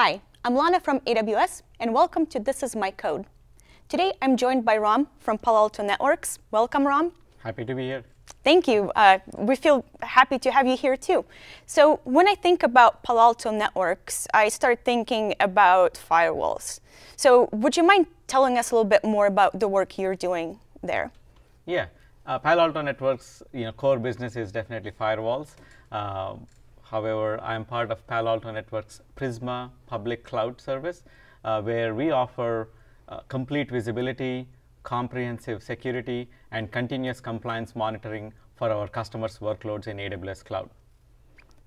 Hi, I'm Lana from AWS, and welcome to This Is My Code. Today, I'm joined by Ram from Palo Alto Networks. Welcome, Ram. Happy to be here. Thank you. We feel happy to have you here, too. So when I think about Palo Alto Networks, I start thinking about firewalls. So would you mind telling us a little bit more about the work you're doing there? Yeah. Palo Alto Networks' core business is definitely firewalls. However, I am part of Palo Alto Networks' Prisma public cloud service, where we offer complete visibility, comprehensive security, and continuous compliance monitoring for our customers' workloads in AWS Cloud.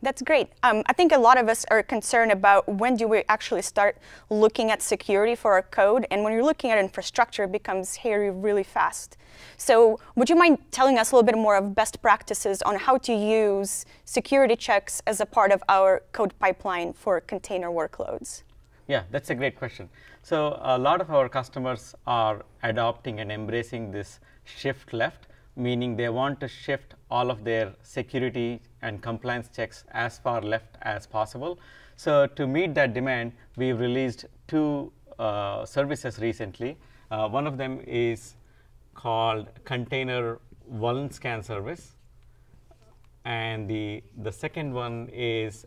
That's great. I think a lot of us are concerned about when do we actually start looking at security for our code, and when you're looking at infrastructure, it becomes hairy really fast. So would you mind telling us a little bit more of best practices on how to use security checks as a part of our code pipeline for container workloads? Yeah, that's a great question. So a lot of our customers are adopting and embracing this shift left, meaning they want to shift all of their security and compliance checks as far left as possible. So to meet that demand, we've released two services recently. One of them is called Container Vuln Scan Service, and the second one is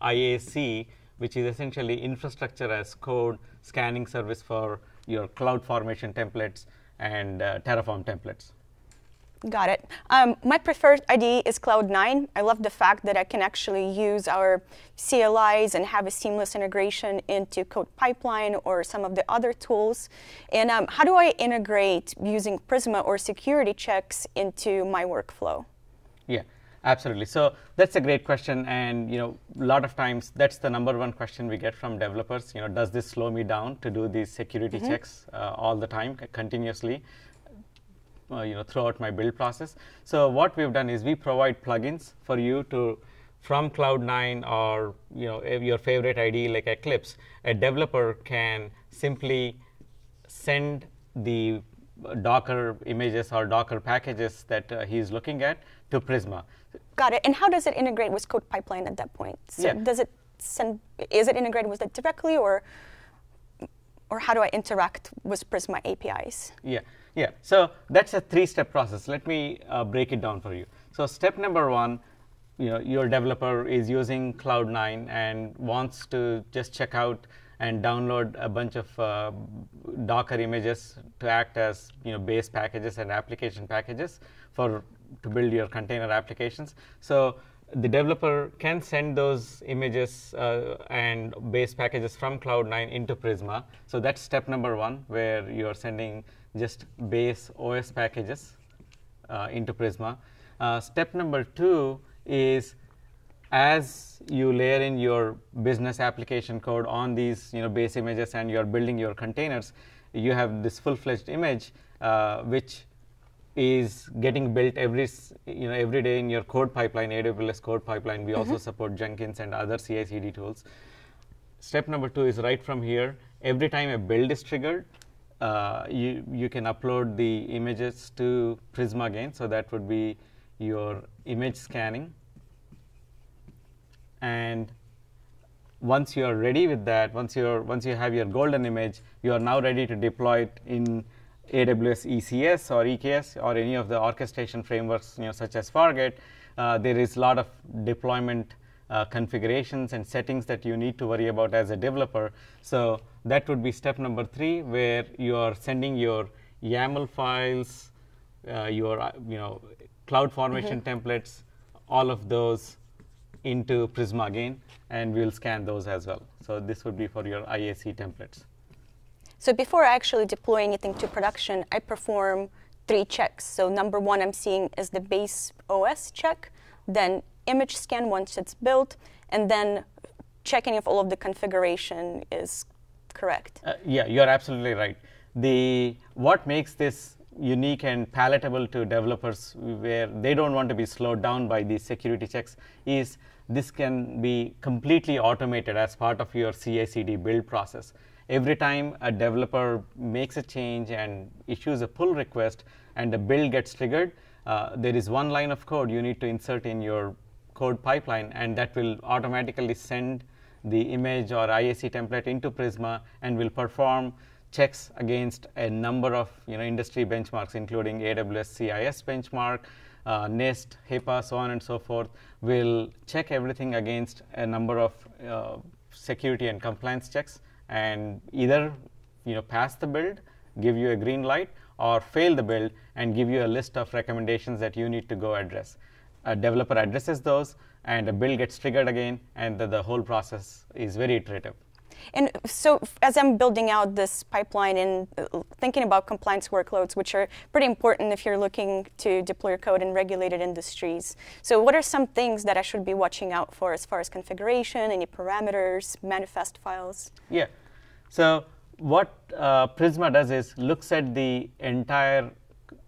IAC, which is essentially Infrastructure as Code Scanning Service for your CloudFormation templates and Terraform templates. Got it. My preferred IDE is Cloud9. I love the fact that I can actually use our CLIs and have a seamless integration into Code Pipeline or some of the other tools. And how do I integrate using Prisma or security checks into my workflow? Yeah, absolutely. So that's a great question, and a lot of times that's the #1 question we get from developers. Does this slow me down to do these security checks all the time, continuously? Throughout my build process. So what we've done is we provide plugins for you to, from Cloud9 or your favorite IDE like Eclipse, a developer can simply send the Docker images or Docker packages that he's looking at to Prisma. Got it. And how does it integrate with Code Pipeline at that point? So yeah. Does it send? Is it integrated with it directly, or how do I interact with Prisma APIs? Yeah. Yeah, so that's a three-step process. Let me break it down for you. So step #1, your developer is using Cloud9 and wants to just check out and download a bunch of Docker images to act as base packages and application packages to build your container applications. So the developer can send those images and base packages from Cloud9 into Prisma. So that's step #1, where you're sending just base OS packages into Prisma. Step #2 is, as you layer in your business application code on these base images and you're building your containers, you have this full-fledged image which is getting built every day in your code pipeline, AWS Code Pipeline. We also support Jenkins and other CI/CD tools. Step #2 is right from here. Every time a build is triggered, you can upload the images to Prisma again. So that would be your image scanning. And once you are ready with that, once you have your golden image, you are now ready to deploy it in AWS ECS or EKS or any of the orchestration frameworks, such as Fargate. There is a lot of deployment configurations and settings that you need to worry about as a developer. So that would be step #3, where you are sending your YAML files, your CloudFormation templates, all of those into Prisma again, and we'll scan those as well. So this would be for your IAC templates. So before I actually deploy anything to production, I perform 3 checks. So #1 I'm seeing is the base OS check, then image scan once it's built, and then checking if all of the configuration is correct. Yeah, you're absolutely right. What makes this unique and palatable to developers, where they don't want to be slowed down by these security checks, is this can be completely automated as part of your CI/CD build process. Every time a developer makes a change and issues a pull request and the build gets triggered, there is one line of code you need to insert in your code pipeline, and that will automatically send the image or IAC template into Prisma and will perform checks against a number of industry benchmarks, including AWS CIS benchmark, NIST, HIPAA, so on and so forth. We'll check everything against a number of security and compliance checks, and either pass the build, give you a green light, or fail the build and give you a list of recommendations that you need to go address. A developer addresses those, and a build gets triggered again, and the whole process is very iterative. And so as I'm building out this pipeline and thinking about compliance workloads, which are pretty important if you're looking to deploy your code in regulated industries, so what are some things that I should be watching out for as far as configuration, any parameters, manifest files? Yeah. So what Prisma does is looks at the entire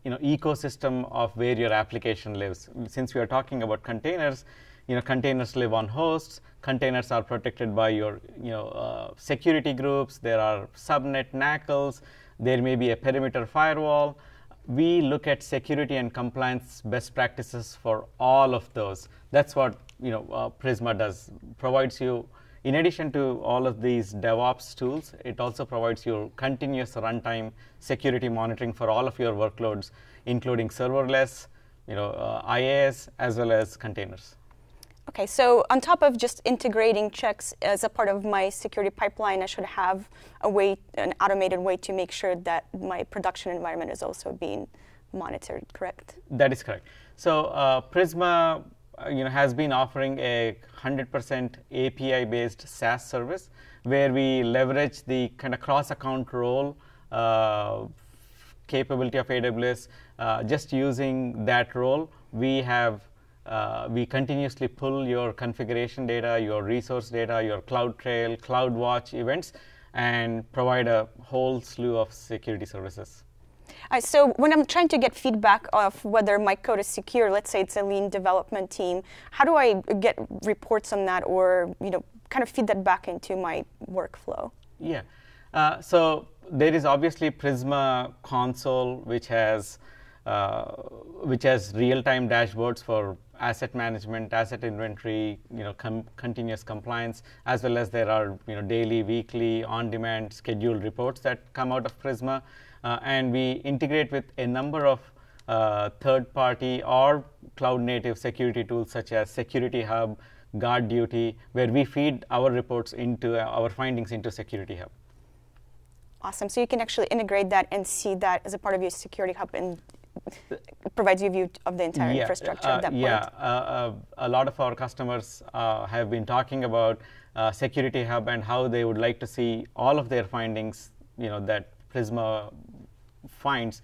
ecosystem of where your application lives. Since we are talking about containers, containers live on hosts. Containers are protected by your security groups. There are subnet NACLs. There may be a perimeter firewall. We look at security and compliance best practices for all of those. That's what Prisma does. Provides you, in addition to all of these DevOps tools, it also provides you continuous runtime security monitoring for all of your workloads, including serverless, IaaS, as well as containers. Okay, so on top of just integrating checks as a part of my security pipeline, I should have a way, an automated way to make sure that my production environment is also being monitored, correct? That is correct. So Prisma has been offering a 100% API-based SaaS service where we leverage the kind of cross-account role capability of AWS. Just using that role, we continuously pull your configuration data, your resource data, your CloudTrail, CloudWatch events, and provide a whole slew of security services. So when I'm trying to get feedback of whether my code is secure, let's say it's a lean development team, how do I get reports on that, or kind of feed that back into my workflow? Yeah. So there is obviously Prisma Console, which has real-time dashboards for asset management, asset inventory, continuous compliance, as well as there are daily, weekly, on-demand scheduled reports that come out of Prisma. And we integrate with a number of third-party or cloud-native security tools such as Security Hub, Guard Duty, where we feed our reports into our findings into Security Hub. Awesome. So you can actually integrate that and see that as a part of your Security Hub and provides you a view of the entire infrastructure at that point. Yeah. A lot of our customers have been talking about Security Hub and how they would like to see all of their findings that Prisma finds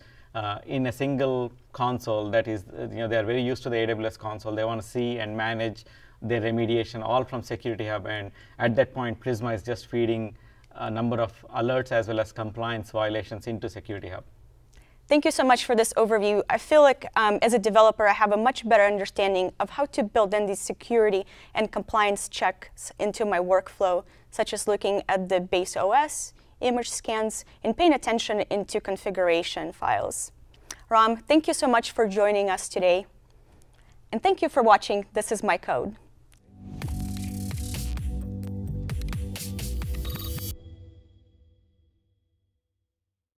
in a single console. That is, they are very used to the AWS console. They want to see and manage their remediation all from Security Hub, and at that point, Prisma is just feeding a number of alerts as well as compliance violations into Security Hub. Thank you so much for this overview. I feel like as a developer, I have a much better understanding of how to build in these security and compliance checks into my workflow, such as looking at the base OS, image scans, and paying attention into configuration files. Ram, thank you so much for joining us today. And thank you for watching This Is My Code.